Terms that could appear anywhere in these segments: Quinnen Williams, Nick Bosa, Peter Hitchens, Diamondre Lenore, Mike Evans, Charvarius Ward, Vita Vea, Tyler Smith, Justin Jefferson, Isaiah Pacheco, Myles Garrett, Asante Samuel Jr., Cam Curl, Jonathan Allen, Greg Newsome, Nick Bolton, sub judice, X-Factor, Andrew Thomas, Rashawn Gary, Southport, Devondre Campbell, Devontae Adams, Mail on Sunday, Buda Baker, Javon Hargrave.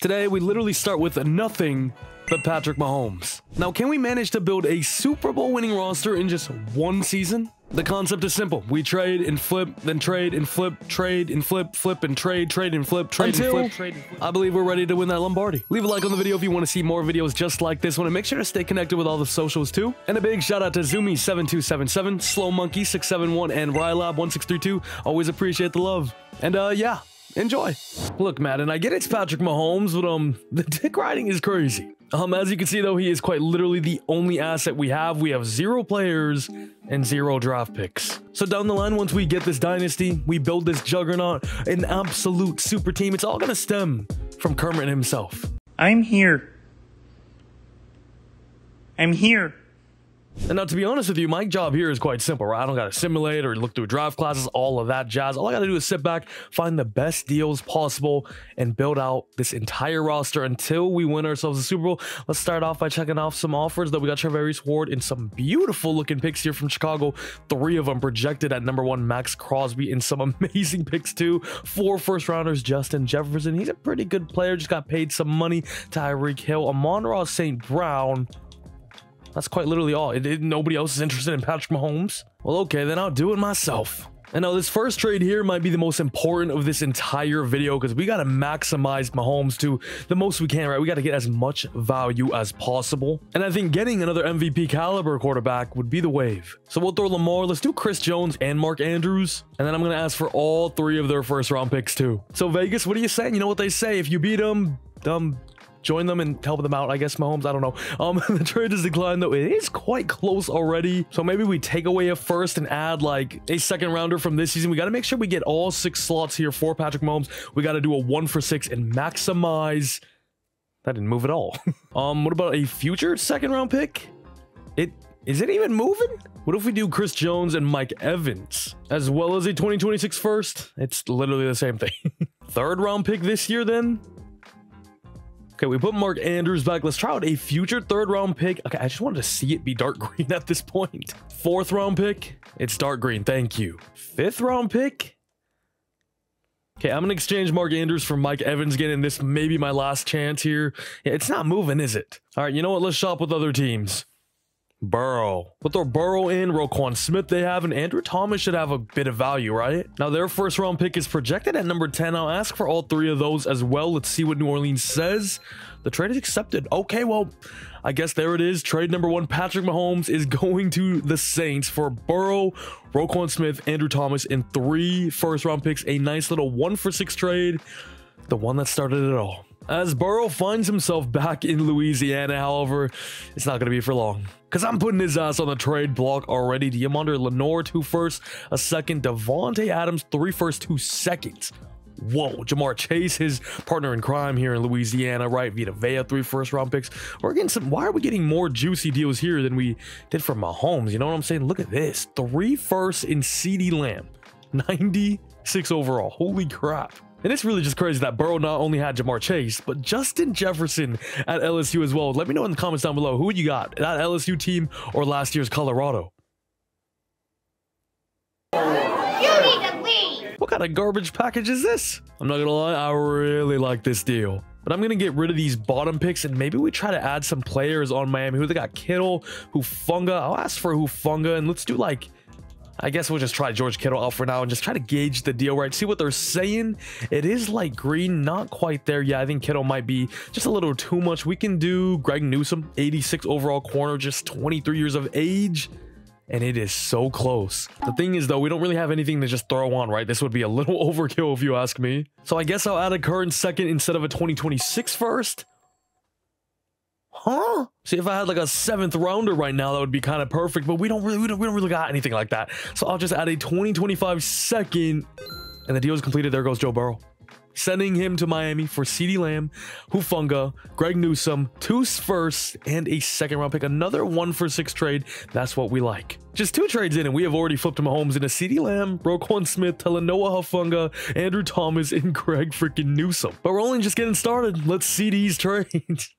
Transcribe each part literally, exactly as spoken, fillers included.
Today, we literally start with nothing but Patrick Mahomes. Now, can we manage to build a Super Bowl winning roster in just one season? The concept is simple. We trade and flip, then trade and flip, trade and flip, flip and trade, trade and flip, trade Until and flip, trade and flip. I believe we're ready to win that Lombardi. Leave a like on the video if you want to see more videos just like this one, and make sure to stay connected with all the socials too. And a big shout out to Zumi seven two seven seven, Slow Monkey six seven one, and Rylab one six three two. Always appreciate the love. And uh, yeah. Enjoy. Look, Matt, and I get it's Patrick Mahomes, but um, the dick riding is crazy. Um, as you can see, though, he is quite literally the only asset we have. We have zero players and zero draft picks. So down the line, once we get this dynasty, we build this juggernaut, an absolute super team. It's all going to stem from Kermit himself. I'm here. I'm here. And now, to be honest with you, my job here is quite simple, right? I don't got to simulate or look through draft classes, all of that jazz. All I got to do is sit back, find the best deals possible, and build out this entire roster until we win ourselves a Super Bowl. Let's start off by checking off some offers that we got. Traverius Ward and some beautiful looking picks here from Chicago. Three of them projected at number one, Max Crosby, and some amazing picks too. Four first rounders, Justin Jefferson. He's a pretty good player, just got paid some money. Tyreek Hill, Amon-Ra Saint Brown. That's quite literally all. It, it, nobody else is interested in Patrick Mahomes. Well, okay, then I'll do it myself. And now this first trade here might be the most important of this entire video, because we got to maximize Mahomes to the most we can, right? We got to get as much value as possible. And I think getting another M V P caliber quarterback would be the wave. So we'll throw Lamar. Let's do Chris Jones and Mark Andrews. And then I'm going to ask for all three of their first round picks too. So Vegas, what are you saying? You know what they say, if you beat them, dumb. Join them and help them out, I guess, Mahomes. I don't know. Um, the trade is declined, though. It is quite close already. So maybe we take away a first and add, like, a second rounder from this season. We got to make sure we get all six slots here for Patrick Mahomes. We got to do a one for six and maximize. That didn't move at all. um, what about a future second round pick? It... Is it even moving? What if we do Chris Jones and Mike Evans, as well as a twenty twenty-six first? It's literally the same thing. Third round pick this year, then? Okay, we put Mark Andrews back. Let's try out a future third round pick. Okay, I just wanted to see it be dark green at this point. Fourth round pick. It's dark green. Thank you. Fifth round pick. Okay, I'm going to exchange Mark Andrews for Mike Evans again, and this may be my last chance here. Yeah, it's not moving, is it? All right, you know what? Let's shop with other teams. Burrow. We'll throw Burrow in. Roquan Smith they have, and Andrew Thomas should have a bit of value, right? Now, their first round pick is projected at number ten. I'll ask for all three of those as well. Let's see what New Orleans says. The trade is accepted. Okay, well, I guess there it is. Trade number one. Patrick Mahomes is going to the Saints for Burrow, Roquan Smith, Andrew Thomas, and three first round picks. A nice little one for six trade. The one that started it all. As Burrow finds himself back in Louisiana, however, it's not going to be for long, because I'm putting his ass on the trade block already. Diamondre Lenore, two firsts, a second. Devontae Adams, three firsts, two seconds. Whoa. Jamar Chase, his partner in crime here in Louisiana, right? Vita Vea, three first round picks. We're getting some. Why are we getting more juicy deals here than we did for Mahomes? You know what I'm saying? Look at this. Three firsts in CeeDee Lamb, ninety-six overall. Holy crap. And it's really just crazy that Burrow not only had Jamar Chase, but Justin Jefferson at L S U as well. Let me know in the comments down below, who you got, that L S U team or last year's Colorado? You need to leave. What kind of garbage package is this? I'm not going to lie, I really like this deal. But I'm going to get rid of these bottom picks, and maybe we try to add some players on Miami. Who they got? Kittle, Hufunga. I'll ask for Hufunga, and let's do like... I guess we'll just try George Kittle out for now and just try to gauge the deal, right? See what they're saying. It is light green, not quite there. Yeah, I think Kittle might be just a little too much. We can do Greg Newsome, eighty-six overall corner, just twenty-three years of age. And it is so close. The thing is, though, we don't really have anything to just throw on, right? This would be a little overkill if you ask me. So I guess I'll add a current second instead of a twenty twenty-six first. Huh? See, if I had like a seventh rounder right now, that would be kind of perfect, but we don't really we don't, we don't really got anything like that. So I'll just add a twenty twenty-five second, and the deal is completed. There goes Joe Burrow. Sending him to Miami for CeeDee Lamb, Hufunga, Greg Newsome, two firsts, and a second round pick. Another one for six trade. That's what we like. Just two trades in, and we have already flipped Mahomes into CeeDee Lamb, Roquan Smith, Talanoa Hufunga, Andrew Thomas, and Greg freaking Newsome. But we're only just getting started. Let's see these trades.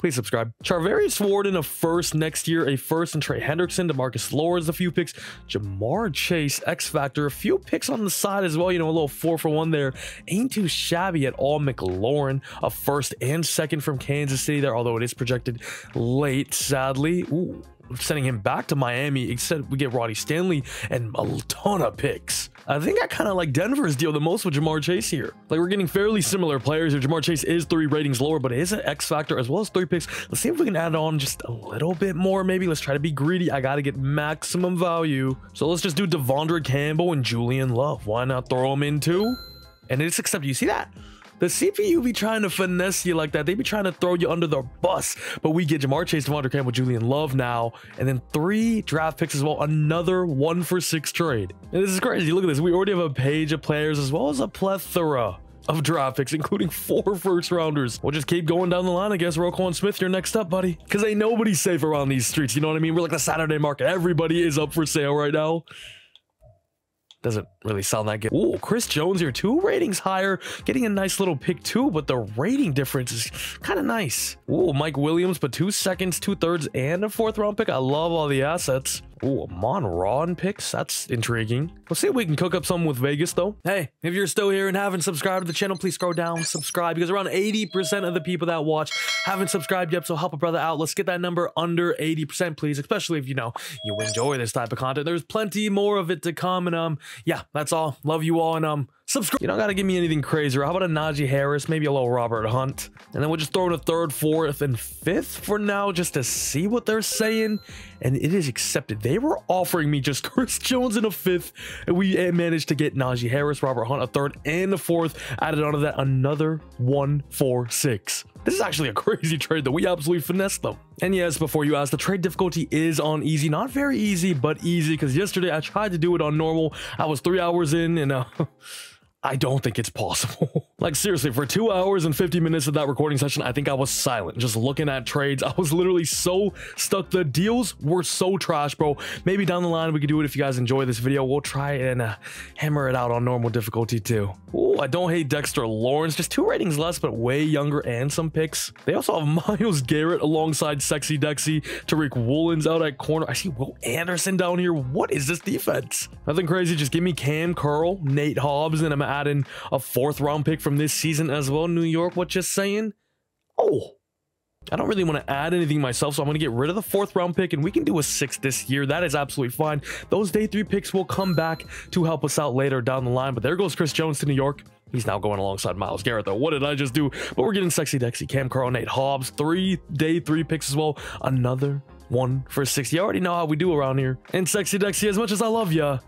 Please subscribe. Charvarius Ward in a first next year, a first and Trey Hendrickson, DeMarcus Lawrence, a few picks, Jamar Chase, X Factor, a few picks on the side as well. You know, a little four for one there. Ain't too shabby at all. McLaurin, a first and second from Kansas City there, although it is projected late, sadly. Ooh, sending him back to Miami, except we get Roddy Stanley and a ton of picks. I think I kind of like Denver's deal the most with Jamar Chase here. Like, we're getting fairly similar players here. Jamar Chase is three ratings lower, but it is an X factor as well as three picks. Let's see if we can add on just a little bit more, maybe. Let's try to be greedy. I got to get maximum value. So let's just do Devondre Campbell and Julian Love. Why not throw them in too? And it's acceptable. You see that? The C P U be trying to finesse you like that. They be trying to throw you under the bus. But we get Jamar Chase, Devondre Campbell, Julian Love now. And then three draft picks as well. Another one for six trade. And this is crazy. Look at this. We already have a page of players as well as a plethora of draft picks, including four first rounders. We'll just keep going down the line, I guess. Roquan Smith, you're next up, buddy. Because ain't nobody safe around these streets. You know what I mean? We're like the Saturday market. Everybody is up for sale right now. Doesn't really sound that good. Ooh, Chris Jones here, two ratings higher, getting a nice little pick too, but the rating difference is kind of nice. Ooh, Mike Williams, but two seconds, two thirds, and a fourth round pick. I love all the assets. Ooh, Amon-Ra picks. That's intriguing. We'll see if we can cook up some with Vegas, though. Hey, if you're still here and haven't subscribed to the channel, please scroll down, subscribe, because around eighty percent of the people that watch haven't subscribed yet, so help a brother out. Let's get that number under eighty percent, please, especially if, you know, you enjoy this type of content. There's plenty more of it to come, and, um, yeah, that's all. Love you all, and, um, subscribe. You don't got to give me anything crazier. How about a Najee Harris, maybe a little Robert Hunt, and then we'll just throw in a third, fourth, and fifth for now just to see what they're saying, and it is accepted. They were offering me just Chris Jones in a fifth, and we managed to get Najee Harris, Robert Hunt, a third, and a fourth. Added onto that another one, four, six. This is actually a crazy trade that we absolutely finessed them. And yes, before you ask, the trade difficulty is on easy. Not very easy, but easy, because yesterday I tried to do it on normal. I was three hours in, and uh, I don't think it's possible. Like, seriously, for two hours and fifty minutes of that recording session, I think I was silent, just looking at trades. I was literally so stuck. The deals were so trash, bro. Maybe down the line we could do it if you guys enjoy this video. We'll try and uh, hammer it out on normal difficulty too. Oh, I don't hate Dexter Lawrence. Just two ratings less, but way younger and some picks. They also have Myles Garrett alongside Sexy Dexy. Tariq Woolen's out at corner. I see Will Anderson down here. What is this defense? Nothing crazy. Just give me Cam Curl, Nate Hobbs, and I'm add in a fourth round pick from this season as well. New York, what you're saying? Oh, I don't really want to add anything myself, so I'm going to get rid of the fourth round pick, and we can do a sixth this year. That is absolutely fine. Those day three picks will come back to help us out later down the line, but there goes Chris Jones to New York. He's now going alongside Myles Garrett, though. What did I just do? But we're getting Sexy Dexy, Cam Curl, Nate Hobbs, three day three picks as well. Another one for sixty. You already know how we do around here. And Sexy Dexy, as much as I love ya,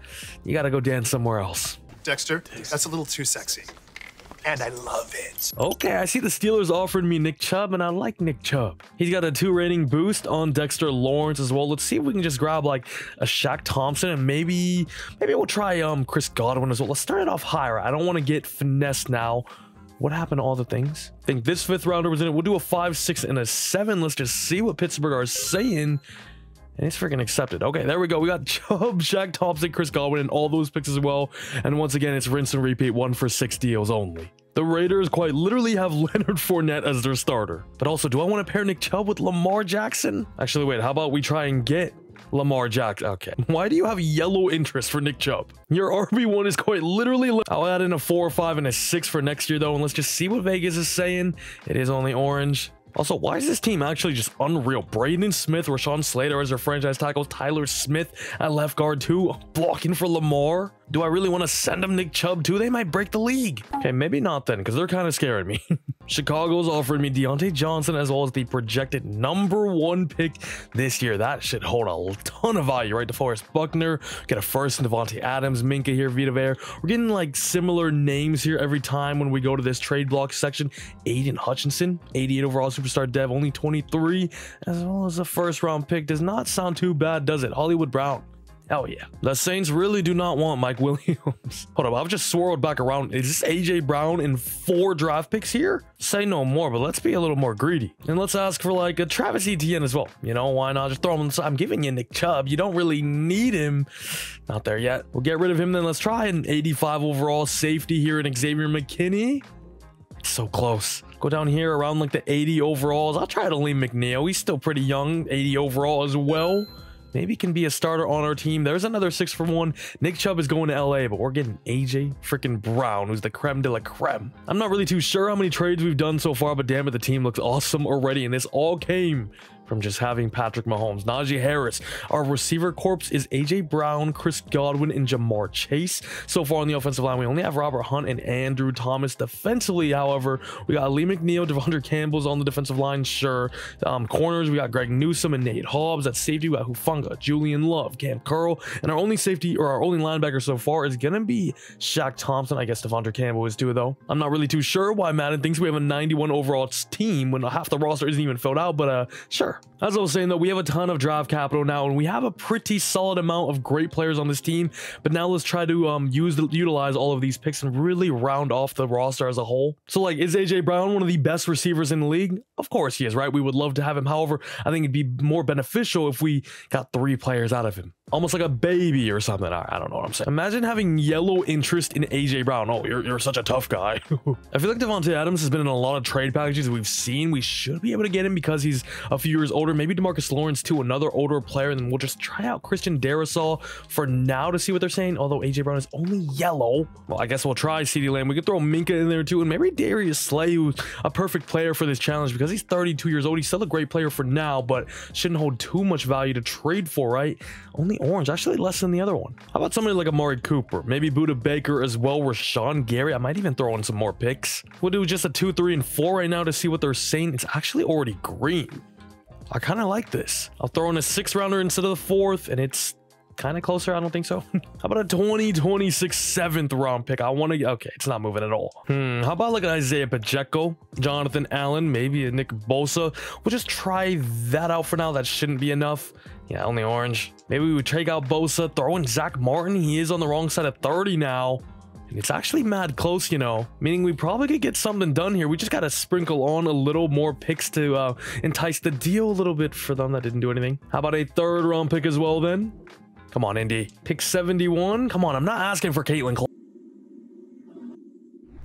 you got to go dance somewhere else. Dexter, that's a little too sexy. And I love it. Okay, I see the Steelers offered me Nick Chubb, and I like Nick Chubb. He's got a two rating boost on Dexter Lawrence as well. Let's see if we can just grab like a Shaq Thompson, and maybe maybe we'll try um Chris Godwin as well. Let's start it off higher. I don't want to get finessed now. What happened to all the things? I think this fifth rounder was in it. We'll do a five, six, and a seven. Let's just see what Pittsburgh are saying. And it's freaking accepted. Okay, there we go. We got Chubb, Shaq Thompson, Chris Godwin, and all those picks as well. And once again, it's rinse and repeat, one for six deals only. The Raiders quite literally have Leonard Fournette as their starter. But also, do I want to pair Nick Chubb with Lamar Jackson? Actually, wait, how about we try and get Lamar Jackson? Okay. Why do you have yellow interest for Nick Chubb? Your R B one is quite literally... I'll add in a four, five, and a six for next year, though. And let's just see what Vegas is saying. It is only orange. Also, why is this team actually just unreal? Braden Smith, Rashawn Slater as their franchise tackles, Tyler Smith at left guard too, blocking for Lamar. Do I really want to send them Nick Chubb too? They might break the league. Okay, maybe not then, because they're kind of scaring me. Chicago's offering me Deontay Johnson as well as the projected number one pick this year. That should hold a ton of value, right? DeForest Buckner, get a first and Devontae Adams, Minka here, Vita Vea. We're getting like similar names here every time when we go to this trade block section. Aiden Hutchinson, eighty-eight overall superstar dev, only twenty-three, as well as a first round pick. Does not sound too bad, does it? Hollywood Brown. Hell yeah. The Saints really do not want Mike Williams. Hold up, I've just swirled back around. Is this A J Brown in four draft picks here? Say no more, but let's be a little more greedy. And let's ask for like a Travis Etienne as well. You know, why not? Just throw him on the side. I'm giving you Nick Chubb. You don't really need him. Not there yet. We'll get rid of him then. Let's try an eighty-five overall safety here in Xavier McKinney. so close. Go down here around like the eighty overalls. I'll try to lean McNeil. He's still pretty young. eighty overall as well. Maybe can be a starter on our team. There's another six for one. Nick Chubb is going to L A, but we're getting A J freaking Brown, who's the creme de la creme. I'm not really too sure how many trades we've done so far, but damn it, the team looks awesome already. And this all came from just having Patrick Mahomes, Najee Harris. Our receiver corps is A J Brown, Chris Godwin, and Jamar Chase. So far on the offensive line, we only have Robert Hunt and Andrew Thomas. Defensively, however, we got Lee McNeil, Devondre Campbell's on the defensive line, sure. Um, corners, we got Greg Newsome and Nate Hobbs. At safety, we got Hufunga, Julian Love, Cam Curl, and our only safety, or our only linebacker so far is gonna be Shaq Thompson. I guess Devondre Campbell is too, though. I'm not really too sure why Madden thinks we have a ninety-one overall team when half the roster isn't even filled out, but uh, sure. As I was saying, though, we have a ton of draft capital now, and we have a pretty solid amount of great players on this team. But now let's try to um, use utilize all of these picks and really round off the roster as a whole. So, like, is A J Brown one of the best receivers in the league? Of course he is, right? We would love to have him. However, I think it'd be more beneficial if we got three players out of him. Almost like a baby or something. I don't know what I'm saying. Imagine having yellow interest in A J Brown. Oh, you're, you're such a tough guy. I feel like Devontae Adams has been in a lot of trade packages we've seen. We should be able to get him because he's a few years older. Maybe DeMarcus Lawrence too, another older player. And then we'll just try out Christian Darrisaw for now to see what they're saying. Although A J Brown is only yellow. Well, I guess we'll try CeeDee Lamb. We could throw Minka in there too. And maybe Darius Slay, who's a perfect player for this challenge because he's thirty-two years old. He's still a great player for now, but shouldn't hold too much value to trade for, right? Only orange, actually less than the other one. How about somebody like Amari Cooper, maybe Buda Baker as well, Rashawn Gary. I might even throw in some more picks. We'll do just a two, three, and four right now to see what they're saying. It's actually already green. I kind of like this. I'll throw in a six rounder instead of the fourth, and it's kind of closer. I don't think so. How about a twenty twenty-six seventh round pick? I want to. Okay, it's not moving at all. Hmm. How about like an Isaiah Pacheco, Jonathan Allen, maybe a Nick Bosa? We'll just try that out for now. That shouldn't be enough. Yeah, only orange. Maybe we would take out Bosa, throw in Zach Martin. He is on the wrong side of thirty now. And it's actually mad close, you know, meaning we probably could get something done here. We just got to sprinkle on a little more picks to uh, entice the deal a little bit for them that didn't do anything. How about a third round pick as well then? Come on, Indy. Pick seventy-one. Come on, I'm not asking for Caitlin Clark. All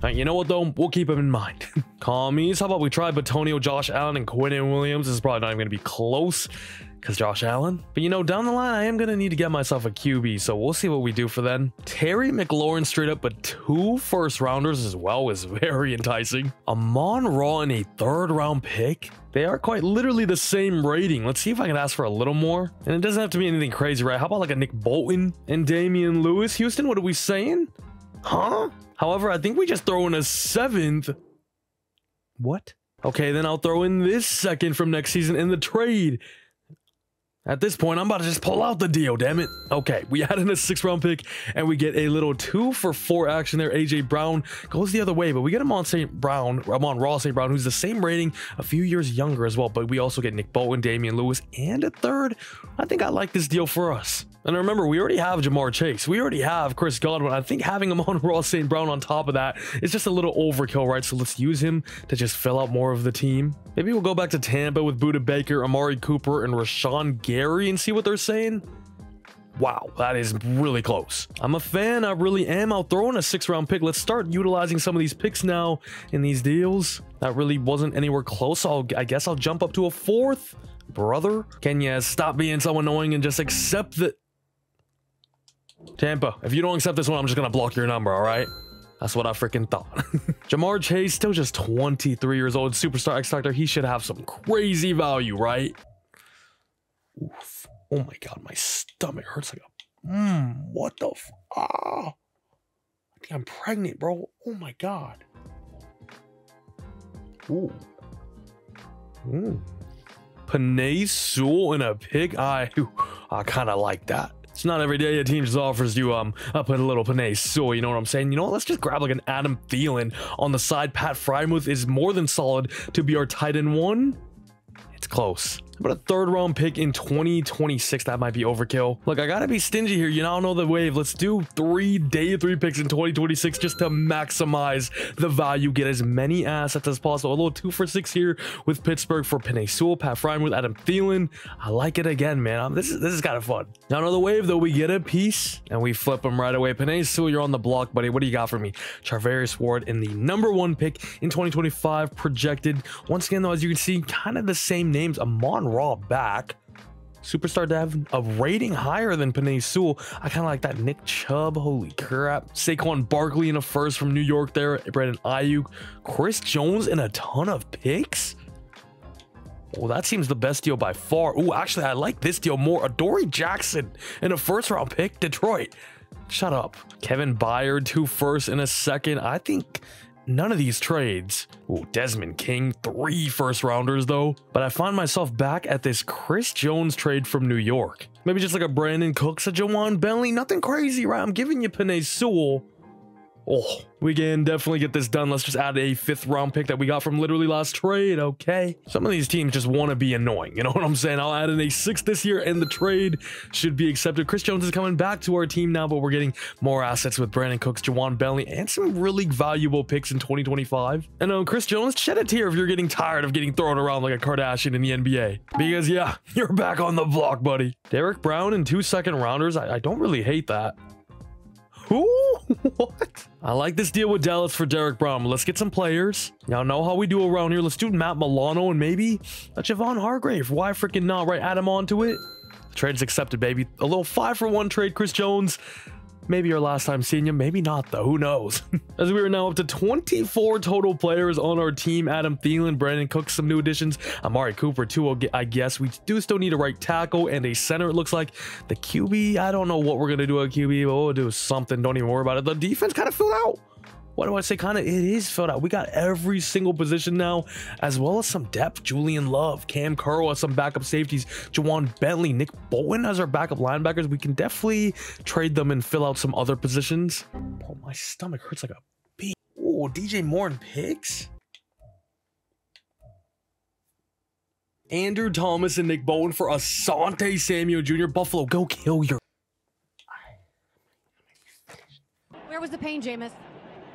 right, you know what, though? We'll keep him in mind. Commies, how about we try Batonio, Josh Allen, and Quinnen Williams? This is probably not even going to be close because Josh Allen. But, you know, down the line, I am going to need to get myself a Q B, so we'll see what we do for then. Terry McLaurin straight up, but two first-rounders as well is very enticing. Amon-Ra in a third-round pick? They are quite literally the same rating. Let's see if I can ask for a little more. And it doesn't have to be anything crazy, right? How about like a Nick Bolton and Damian Lewis? Houston, what are we saying? Huh? However, I think we just throw in a seventh. What? Okay, then I'll throw in this second from next season in the trade. At this point, I'm about to just pull out the deal, damn it. Okay, we add in a six-round pick, and we get a little two for four action there. A J Brown goes the other way, but we get Amon-Ra Saint Brown, Amon-Ra Saint Brown, who's the same rating, a few years younger as well, but we also get Nick Bolton, Damian Lewis, and a third. I think I like this deal for us. And remember, we already have Jamar Chase. We already have Chris Godwin. I think having Amon-Ra Saint Brown on top of that is just a little overkill, right? So let's use him to just fill out more of the team. Maybe we'll go back to Tampa with Buda Baker, Amari Cooper, and Rashawn Gary and see what they're saying. Wow, that is really close. I'm a fan. I really am. I'll throw in a six-round pick. Let's start utilizing some of these picks now in these deals. That really wasn't anywhere close. I'll, I guess I'll jump up to a fourth. Brother, can you stop being so annoying and just accept that? Tampa, if you don't accept this one, I'm just going to block your number, all right? That's what I freaking thought. Jamar Chase, still just twenty-three years old, superstar X-Factor. He should have some crazy value, right? Oof. Oh, my God. My stomach hurts like a... Mmm. What the... F ah. I think I'm pregnant, bro. Oh, my God. Ooh. Mmm. Penei Sewell and a pig eye. I kind of like that. It's not every day a team just offers you um up a little Penei Sewell, you know what I'm saying? You know what? Let's just grab like an Adam Thielen on the side. Pat Frymouth is more than solid to be our tight end one. It's close. But a third round pick in twenty twenty-six, that might be overkill. Look, I gotta be stingy here. You now know the wave. Let's do three day three picks in twenty twenty-six just to maximize the value, get as many assets as possible. A little two for six here with Pittsburgh for Penei Sewell, Pat Frymouth with Adam Thielen. I like it again, man. I'm, this is this is kind of fun. Now know the wave though. We get a piece and we flip them right away. Penei Sewell, you're on the block, buddy. What do you got for me? Charvarius Ward in the number one pick in twenty twenty-five projected. Once again though, as you can see, kind of the same names. Amon-Ra Raw back, superstar dev, a rating higher than Penei Sewell. I kind of like that. Nick Chubb, holy crap. Saquon Barkley in a first from New York there. Brandon Ayuk, Chris Jones, and a ton of picks. Well, that seems the best deal by far. Oh, actually, I like this deal more. Adoree Jackson in a first round pick, Detroit. Shut up. Kevin Byard, two firsts and a second. I think none of these trades. Ooh, Desmond King, three first rounders though. But I find myself back at this Chris Jones trade from New York. Maybe just like a Brandon Cooks, a Jawan Bentley, nothing crazy, right? I'm giving you Penei Sewell. Oh, we can definitely get this done. Let's just add a fifth round pick that we got from literally last trade. Okay, some of these teams just want to be annoying, you know what I'm saying? I'll add in a sixth this year and the trade should be accepted. Chris Jones is coming back to our team now, but we're getting more assets with Brandon Cooks, Jawan Bentley, and some really valuable picks in twenty twenty-five. And um, Chris Jones, shed a tear if you're getting tired of getting thrown around like a Kardashian in the N B A, because yeah, you're back on the block, buddy. Derrick Brown and two second rounders. I, I don't really hate that. Ooh, what? I like this deal with Dallas for Derrick Brown. Let's get some players. Y'all know how we do around here. Let's do Matt Milano and maybe a Javon Hargrave. Why freaking not, right? Add him onto it. The trade's accepted, baby. A little five for one trade, Chris Jones. Maybe your last time seeing you, maybe not though, who knows? As we are now up to twenty-four total players on our team. Adam Thielen, Brandon Cooks, some new additions. Amari Cooper too, I guess. We do still need a right tackle and a center, it looks like. The Q B, I don't know what we're going to do at Q B, but we'll do something. Don't even worry about it. The defense kind of filled out. What do I say? Kind of, it is filled out. We got every single position now, as well as some depth. Julian Love, Cam Curl as some backup safeties, Jawan Bentley, Nick Bolton as our backup linebackers. We can definitely trade them and fill out some other positions. Oh, my stomach hurts like a bee. Oh, D J Moore and picks. Andrew Thomas and Nick Bolton for Asante Samuel Junior Buffalo, go kill your. Where was the pain, Jameis?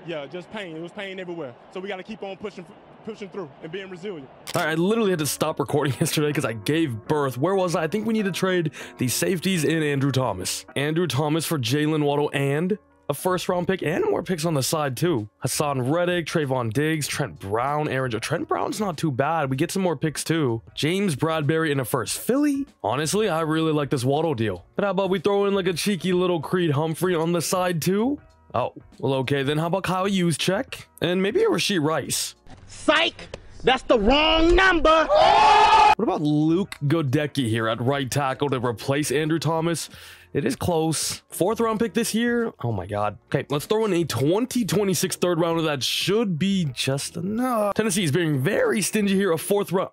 Yeah, just pain. It was pain everywhere. So we got to keep on pushing, pushing through and being resilient. All right, I literally had to stop recording yesterday because I gave birth. Where was I? I think we need to trade the safeties in Andrew Thomas. Andrew Thomas for Jalen Waddle and a first round pick and more picks on the side too. Hassan Reddick, Trayvon Diggs, Trent Brown, Aaron Joe. Trent Brown's not too bad. We get some more picks too. James Bradberry in a first. Philly. Honestly, I really like this Waddle deal. But how about we throw in like a cheeky little Creed Humphrey on the side too? Oh, well, okay, then how about Kyle Juszczyk? And maybe a Rashee Rice. Psych! That's the wrong number! What about Luke Goedeke here at right tackle to replace Andrew Thomas? It is close. Fourth round pick this year. Oh my God. Okay, let's throw in a twenty twenty-six third rounder. That should be just enough. Tennessee is being very stingy here. A fourth round.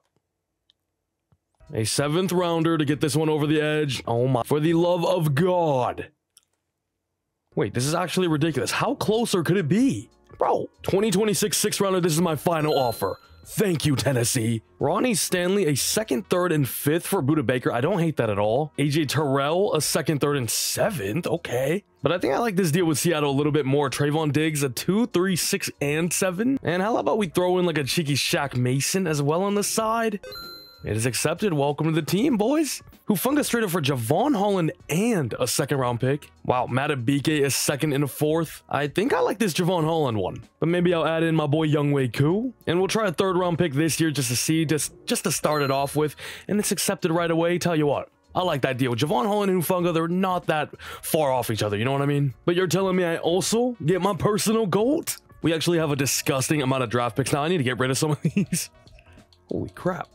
A seventh rounder to get this one over the edge. Oh my. For the love of God. Wait, this is actually ridiculous. How closer could it be? Bro, twenty twenty-six sixth rounder, this is my final offer. Thank you, Tennessee. Ronnie Stanley, a second, third, and fifth for Budda Baker. I don't hate that at all. A J Terrell, a second, third, and seventh. Okay. But I think I like this deal with Seattle a little bit more. Trayvon Diggs, a two, three, six, and seven. And how about we throw in like a cheeky Shaq Mason as well on the side? It is accepted. Welcome to the team, boys. Hufunga straight up for Javon Holland and a second round pick. Wow, Matabike is second and a fourth. I think I like this Javon Holland one, but maybe I'll add in my boy Younghoe Koo. And we'll try a third round pick this year just to see, just, just to start it off with. And it's accepted right away. Tell you what, I like that deal. Javon Holland and Hufunga, they're not that far off each other. You know what I mean? But you're telling me I also get my personal GOAT? We actually have a disgusting amount of draft picks now. I need to get rid of some of these. Holy crap.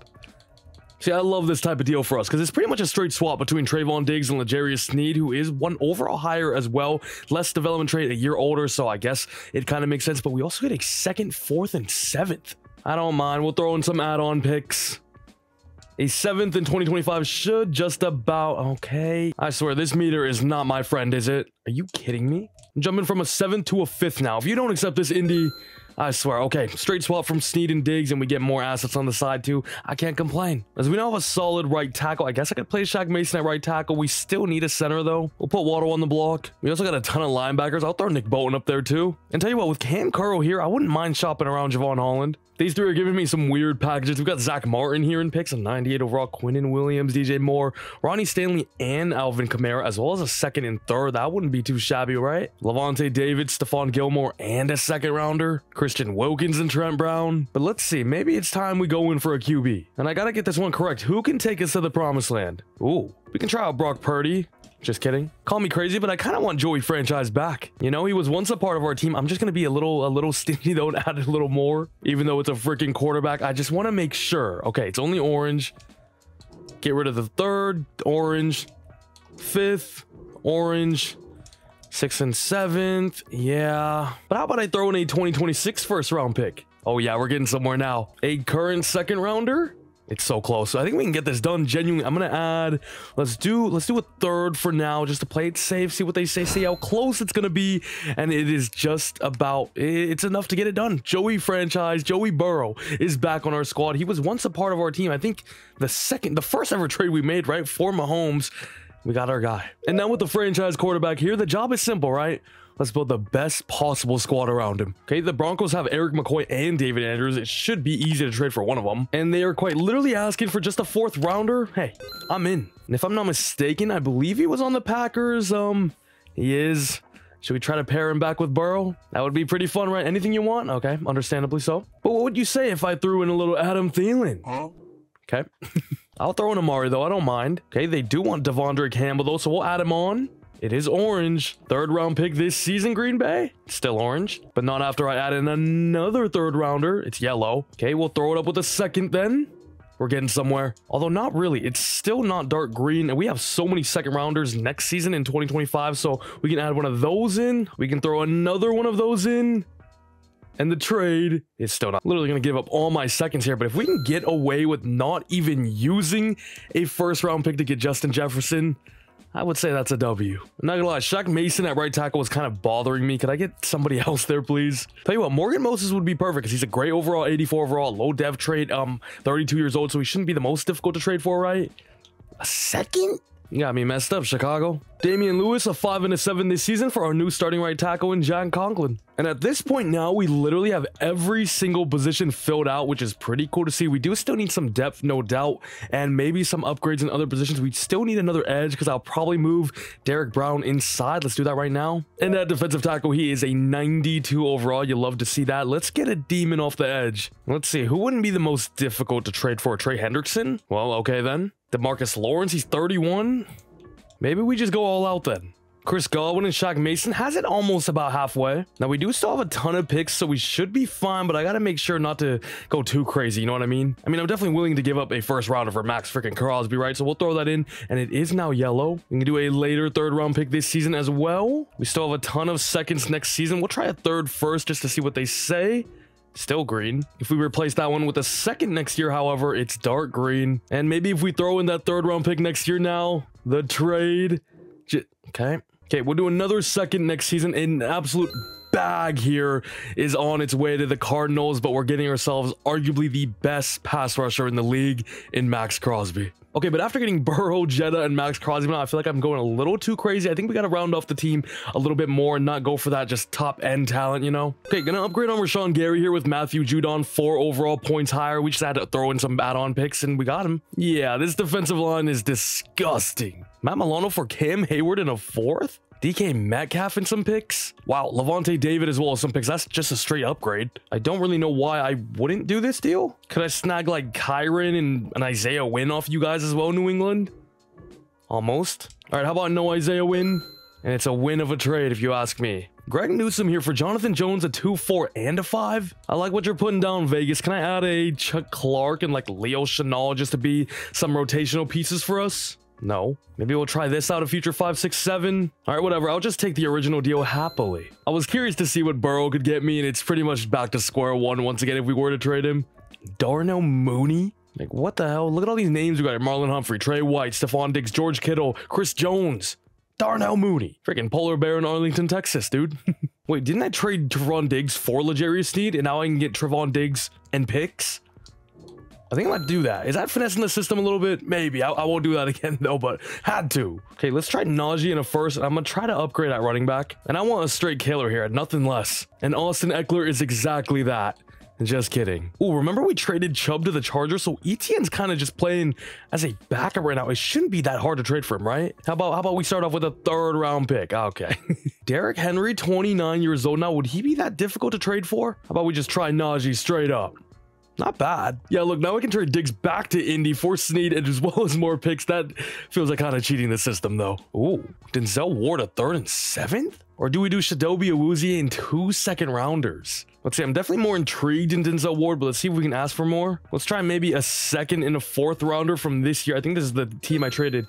See, I love this type of deal for us because it's pretty much a straight swap between Trayvon Diggs and L'Jarius Sneed, who is one overall higher as well. Less development trade, a year older, so I guess it kind of makes sense. But we also get a second, fourth, and seventh. I don't mind. We'll throw in some add-on picks. A seventh in twenty twenty-five should just about... Okay. I swear, this meter is not my friend, is it? Are you kidding me? I'm jumping from a seventh to a fifth now. If you don't accept this, Indy, I swear. Okay, straight swap from Snead and Diggs, and we get more assets on the side too. I can't complain, as we now have a solid right tackle. I guess I could play Shaq Mason at right tackle. We still need a center though. We'll put Waddle on the block. We also got a ton of linebackers. I'll throw Nick Bolton up there too. And tell you what, with Cam Curl here, I wouldn't mind shopping around Javon Holland. These three are giving me some weird packages. We've got Zach Martin here in picks, a ninety-eight overall, Quinnen Williams, D J Moore, Ronnie Stanley, and Alvin Kamara, as well as a second and third. That wouldn't be too shabby, right? Lavonte David, Stephon Gilmore, and a second rounder. Christian Wilkins and Trent Brown. But let's see, maybe it's time we go in for a Q B. And I gotta get this one correct. Who can take us to the promised land? Ooh, we can try out Brock Purdy. Just kidding. Call me crazy, but I kind of want Joey Franchise back. You know, he was once a part of our team. I'm just going to be a little, a little stingy though and add a little more, even though it's a freaking quarterback. I just want to make sure. Okay, it's only orange. Get rid of the third, orange, fifth, orange, sixth and seventh. Yeah. But how about I throw in a twenty twenty-six first round pick? Oh yeah, we're getting somewhere now. A current second rounder. It's so close. So I think we can get this done genuinely. I'm going to add, let's do, let's do a third for now, just to play it safe, see what they say, see how close it's going to be. And it is just about, it's enough to get it done. Joey Franchise, Joey Burrow is back on our squad. He was once a part of our team. I think the second, the first ever trade we made, right? For Mahomes, we got our guy. And now with the franchise quarterback here, the job is simple, right? Let's build the best possible squad around him. Okay, the Broncos have Eric McCoy and David Andrews. It should be easy to trade for one of them. And they are quite literally asking for just a fourth rounder. Hey, I'm in. And if I'm not mistaken, I believe he was on the Packers. Um, he is. Should we try to pair him back with Burrow? That would be pretty fun, right? Anything you want? Okay, understandably so. But what would you say if I threw in a little Adam Thielen? Huh? Okay. I'll throw in Amari, though. I don't mind. Okay, they do want Devondre Campbell, though, so we'll add him on. It is orange. Third round pick this season, Green Bay. Still orange, but not after I add in another third rounder. It's yellow. Okay, we'll throw it up with a second then. We're getting somewhere. Although not really. It's still not dark green. And we have so many second rounders next season in twenty twenty-five. So we can add one of those in. We can throw another one of those in. And the trade is still not. Literally going to give up all my seconds here. But if we can get away with not even using a first round pick to get Justin Jefferson, I would say that's a W. I'm not gonna lie, Shaq Mason at right tackle was kind of bothering me. Could I get somebody else there, please? Tell you what, Morgan Moses would be perfect because he's a great overall, eighty-four overall, low dev trade, um, thirty-two years old, so he shouldn't be the most difficult to trade for, right? A second? You got me messed up, Chicago. Damian Lewis, a five and a seven this season for our new starting right tackle in John Conklin. And at this point now, we literally have every single position filled out, which is pretty cool to see. We do still need some depth, no doubt, and maybe some upgrades in other positions. We still need another edge because I'll probably move Derrick Brown inside. Let's do that right now. And that defensive tackle, he is a ninety-two overall. You love to see that. Let's get a demon off the edge. Let's see, who wouldn't be the most difficult to trade for? Trey Hendrickson? Well, okay then. DeMarcus Lawrence, he's thirty-one. Maybe we just go all out then. Chris Godwin and Shaq Mason has it almost about halfway. Now, we do still have a ton of picks, so we should be fine, but I got to make sure not to go too crazy. You know what I mean? I mean, I'm definitely willing to give up a first rounder for Max freaking Crosby, right? So we'll throw that in, and it is now yellow. We can do a later third round pick this season as well. We still have a ton of seconds next season. We'll try a third first just to see what they say. Still green. If we replace that one with a second next year, however, it's dark green. And maybe if we throw in that third round pick next year now, the trade. J okay. Okay, we'll do another second next season. An absolute bag here is on its way to the Cardinals, but we're getting ourselves arguably the best pass rusher in the league in Max Crosby. Okay, but after getting Burrow, Jetta, and Max Crosby, now I feel like I'm going a little too crazy. I think we got to round off the team a little bit more and not go for that just top-end talent, you know? Okay, going to upgrade on Rashawn Gary here with Matthew Judon, four overall points higher. We just had to throw in some add-on picks, and we got him. Yeah, this defensive line is disgusting. Matt Milano for Cam Hayward in a fourth? D K Metcalf in some picks? Wow, Lavonte David as well as some picks. That's just a straight upgrade. I don't really know why I wouldn't do this deal. Could I snag like Kyron and an Isaiah Wynn off you guys as well, New England? Almost. All right, how about no Isaiah Wynn? And it's a win of a trade if you ask me. Greg Newsome here for Jonathan Jones, a two four and a five. I like what you're putting down, Vegas. Can I add a Chuck Clark and like Leo Chenal just to be some rotational pieces for us? No. Maybe we'll try this out a future five six seven. All right, whatever. I'll just take the original deal happily. I was curious to see what Burrow could get me, and it's pretty much back to square one once again if we were to trade him. Darnell Mooney? Like, what the hell? Look at all these names we got here. Marlon Humphrey, Trey White, Stephon Diggs, George Kittle, Chris Jones, Darnell Mooney. Freaking polar bear in Arlington, Texas, dude. Wait, didn't I trade Trevon Diggs for L'Jarius Sneed, and now I can get Trevon Diggs and picks? I think I might do that. Is that finessing the system a little bit? Maybe. I, I won't do that again, though, but had to. Okay, let's try Najee in a first. I'm going to try to upgrade at running back. And I want a straight killer here, nothing less. And Austin Eckler is exactly that. Just kidding. Oh, remember we traded Chubb to the Chargers? So Etienne's kind of just playing as a backup right now. It shouldn't be that hard to trade for him, right? How about how about we start off with a third round pick? Okay. Derrick Henry, twenty-nine years old. Now, would he be that difficult to trade for? How about we just try Najee straight up? Not bad. Yeah, look, now we can trade Diggs back to Indy for Sneed as well as more picks. That feels like kind of cheating the system, though. Ooh, Denzel Ward a third and seventh? Or do we do Shadobi Awuzie in two second rounders? Let's see, I'm definitely more intrigued in Denzel Ward, but let's see if we can ask for more. Let's try maybe a second and a fourth rounder from this year. I think this is the team I traded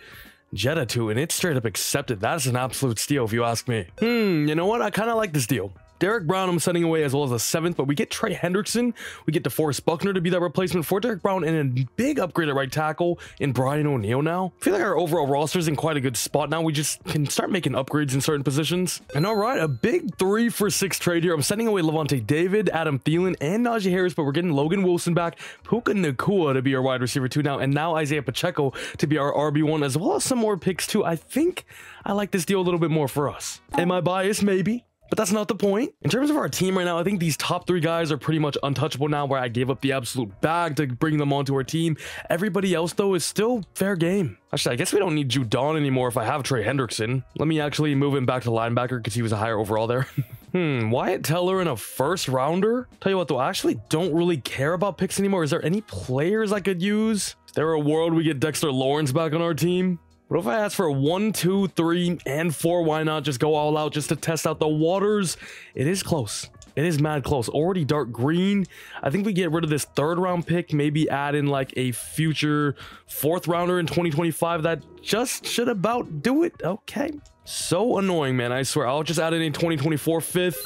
Jetta to, and it's straight up accepted. That's an absolute steal if you ask me. Hmm, you know what? I kind of like this deal. Derrick Brown I'm sending away as well as a seventh, but we get Trey Hendrickson. We get DeForest Buckner to be that replacement for Derrick Brown and a big upgrade at right tackle in Brian O'Neill now. I feel like our overall roster is in quite a good spot now. We just can start making upgrades in certain positions. And all right, a big three for six trade here. I'm sending away Levante David, Adam Thielen, and Najee Harris, but we're getting Logan Wilson back, Puka Nacua to be our wide receiver two now, and now Isaiah Pacheco to be our R B one as well as some more picks too. I think I like this deal a little bit more for us. Am I biased? Maybe. But that's not the point. In terms of our team right now, I think these top three guys are pretty much untouchable now, where I gave up the absolute bag to bring them onto our team. Everybody else, though, is still fair game. Actually, I guess we don't need Judon anymore if I have Trey Hendrickson. Let me actually move him back to linebacker because he was a higher overall there. Hmm, Wyatt Teller in a first rounder? Tell you what, though, I actually don't really care about picks anymore. Is there any players I could use? Is there a world we get Dexter Lawrence back on our team? What if I ask for one, two, three, and four? Why not just go all out just to test out the waters? It is close. It is mad close. Already dark green. I think we get rid of this third round pick. Maybe add in like a future fourth rounder in twenty twenty-five. That just should about do it. Okay. So annoying, man. I swear. I'll just add in a twenty twenty-four fifth.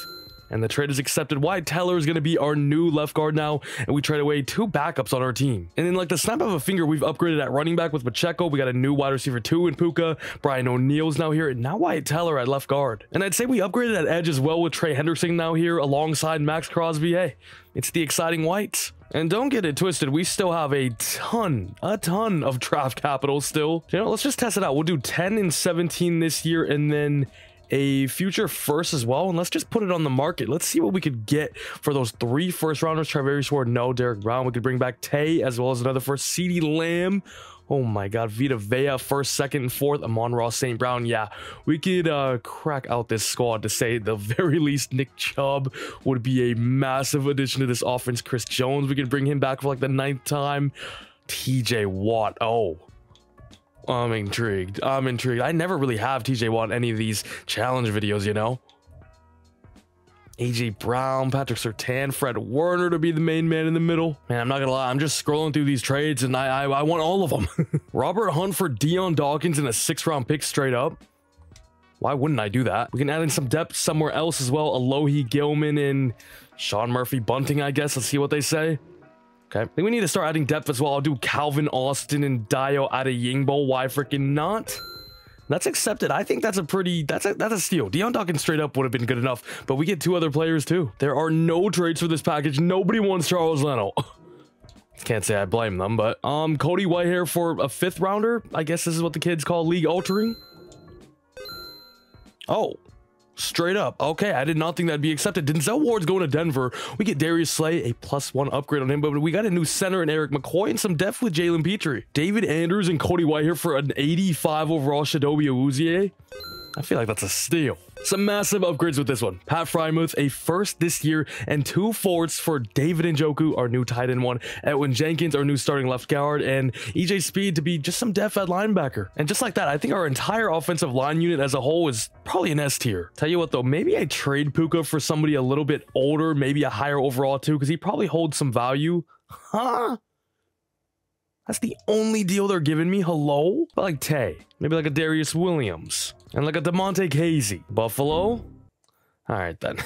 And the trade is accepted. Wyatt Teller is going to be our new left guard now. And we trade away two backups on our team. And in like the snap of a finger, we've upgraded at running back with Pacheco. We got a new wide receiver two in Puka. Brian O'Neill's now here. And now Wyatt Teller at left guard. And I'd say we upgraded at edge as well with Trey Hendrickson now here alongside Max Crosby. Hey, it's the exciting Whites. And don't get it twisted, we still have a ton, a ton of draft capital still. You know, let's just test it out. We'll do ten and seventeen this year and then a future first as well, and let's just put it on the market. Let's see what we could get for those three first rounders. Traverius Ward, no. Derrick Brown, we could bring back Tay as well as another first. CeeDee Lamb, oh my god. Vita Vea, first, second, and fourth. Amon-Ra Saint Brown, yeah, we could uh crack out this squad to say the very least. Nick Chubb would be a massive addition to this offense. Chris Jones, we could bring him back for like the ninth time. T J Watt, oh, I'm intrigued. I'm intrigued. I never really have T J Watt in any of these challenge videos, you know? A J Brown, Patrick Surtain, Fred Werner to be the main man in the middle. Man, I'm not going to lie. I'm just scrolling through these trades, and I I, I want all of them. Robert Hunt for Deion Dawkins in a six round pick straight up. Why wouldn't I do that? We can add in some depth somewhere else as well. Alohi Gilman and Sean Murphy Bunting, I guess. Let's see what they say. Okay. I think we need to start adding depth as well. I'll do Calvin Austin and Dayo Adeyingbo. Why freaking not? That's accepted. I think that's a pretty, that's a, that's a steal. Deion Dawkins straight up would have been good enough, but we get two other players too. There are no trades for this package. Nobody wants Charles Leno. Can't say I blame them, but um, Cody Whitehair for a fifth rounder. I guess this is what the kids call league altering. Oh. Straight up. Okay, I did not think that'd be accepted. Denzel Ward's going to Denver. We get Darius Slay, a plus one upgrade on him, but we got a new center in Eric McCoy and some depth with Jalen Petrie. David Andrews and Cody White here for an eighty-five overall Shadobi Awuzie. I feel like that's a steal. Some massive upgrades with this one. Pat Frymouth, a first this year, and two forwards for David Njoku, our new tight end one, Edwin Jenkins, our new starting left guard, and E J Speed to be just some depth at linebacker. And just like that, I think our entire offensive line unit as a whole is probably an S tier. Tell you what, though, maybe I trade Puka for somebody a little bit older, maybe a higher overall too, because he probably holds some value. Huh? That's the only deal they're giving me. Hello? But like Tay, maybe like a Darius Williams and like a DeMonte Casey. Buffalo? All right, then.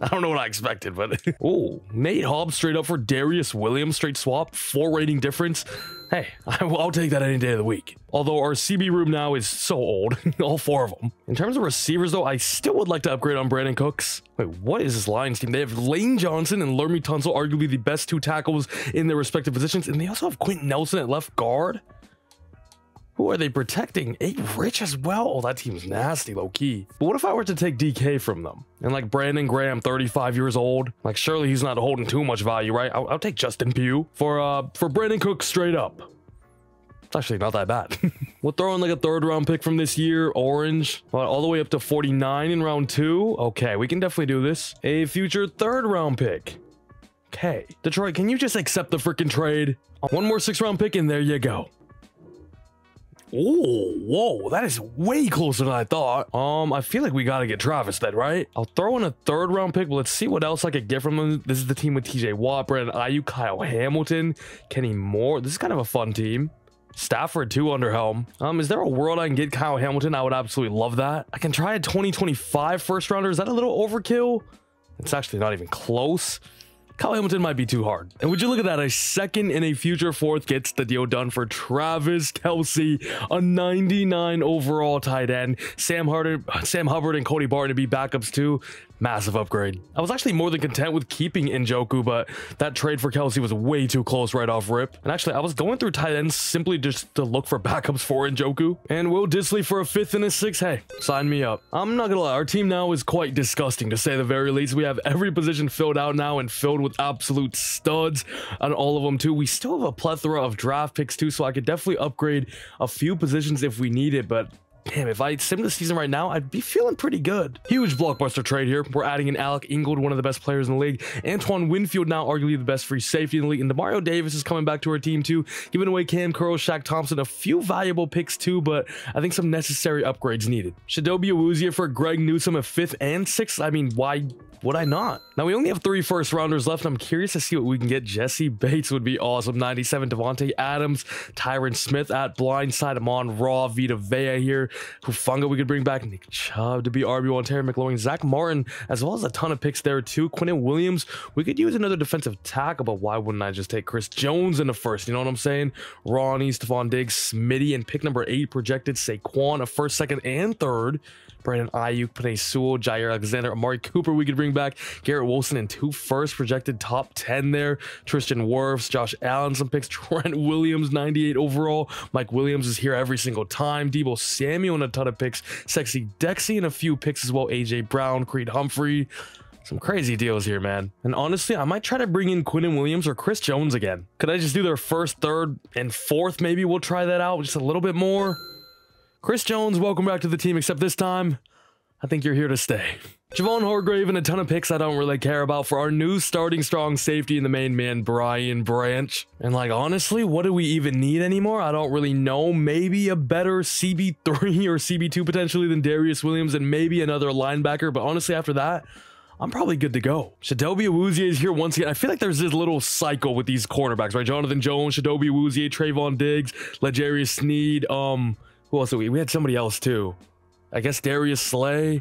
I don't know what I expected, but oh, Nate Hobbs straight up for Darius Williams, straight swap, four rating difference. Hey, I'll take that any day of the week. Although our C B room now is so old, all four of them. In terms of receivers, though, I still would like to upgrade on Brandon Cooks. Wait, what is this Lions team? They have Lane Johnson and Laramie Tunsil, arguably the best two tackles in their respective positions, and they also have Quentin Nelson at left guard. Who are they protecting? Eight Rich as well? Oh, that team's nasty, low-key. But what if I were to take D K from them? And like Brandon Graham, thirty-five years old. Like, surely he's not holding too much value, right? I'll, I'll take Justin Pugh for, uh, for Brandon Cooks straight up. It's actually not that bad. We'll throw in like a third round pick from this year, orange, all the way up to forty-nine in round two. Okay, we can definitely do this. A future third round pick. Okay. Detroit, can you just accept the freaking trade? One more six round pick and there you go. Oh, whoa, that is way closer than I thought. Um, I feel like we got to get Travis then, right? I'll throw in a third round pick. But let's see what else I could get from them. This is the team with T J Watt, Brandon Ayuk, Kyle Hamilton, Kenny Moore. This is kind of a fun team. Stafford too under helm. Um, is there a world I can get Kyle Hamilton? I would absolutely love that. I can try a twenty twenty-five first rounder. Is that a little overkill? It's actually not even close. Kyle Hamilton might be too hard. And would you look at that? A second and a future fourth gets the deal done for Travis Kelce, a ninety-nine overall tight end. Sam Hubbard, Sam Hubbard and Cody Barton to be backups too. Massive upgrade. I was actually more than content with keeping Njoku, but that trade for Kelce was way too close right off rip. And actually, I was going through tight ends simply just to look for backups for Njoku. And Will Disley for a fifth and a sixth. Hey, sign me up. I'm not gonna lie, our team now is quite disgusting to say the very least. We have every position filled out now and filled with absolute studs on all of them too. We still have a plethora of draft picks too, so I could definitely upgrade a few positions if we need it, but damn, if I sim the season right now, I'd be feeling pretty good. Huge blockbuster trade here. We're adding in Alec Ingold, one of the best players in the league. Antoine Winfield, now arguably the best free safety in the league. And DeMario Davis is coming back to our team too, giving away Cam Curl, Shaq Thompson, a few valuable picks too, but I think some necessary upgrades needed. Chidobe Awuzie for Greg Newsome, a fifth and sixth. I mean, why would I not? Now, we only have three first rounders left. I'm curious to see what we can get. Jesse Bates would be awesome. ninety-seven, Devontae Adams, Tyron Smith at blindside, Amon-Ra, Vita Vea here. Hufunga, we could bring back Nick Chubb to be R B one, Terry McLaurin, Zach Martin, as well as a ton of picks there too. Quinnen Williams, we could use another defensive tackle, but why wouldn't I just take Chris Jones in the first? You know what I'm saying? Ronnie, Stephon Diggs, Smitty, and pick number eight projected Saquon, a first, second, and third. Brandon Ayuk, Penei Sewell, Jair Alexander, Amari Cooper, we could bring back Garrett Wilson and two first projected top ten there. Tristan Wirfs, Josh Allen, some picks, Trent Williams, ninety-eight overall. Mike Williams is here every single time. Deebo Samuel and a ton of picks. Sexy Dexy and a few picks as well. A J Brown, Creed Humphrey. Some crazy deals here, man. And honestly, I might try to bring in Quinnen Williams or Chris Jones again. Could I just do their first, third, and fourth? Maybe we'll try that out just a little bit more. Chris Jones, welcome back to the team, except this time, I think you're here to stay. Javon Hargrave and a ton of picks I don't really care about for our new starting strong safety and the main man, Brian Branch. And like, honestly, what do we even need anymore? I don't really know. Maybe a better C B three or C B two potentially than Darius Williams and maybe another linebacker. But honestly, after that, I'm probably good to go. Chidobe Awuzie is here once again. I feel like there's this little cycle with these cornerbacks, right? Jonathan Jones, Chidobe Awuzie, Trayvon Diggs, LeJarius Sneed, um... who else did we? We had somebody else too. I guess Darius Slay.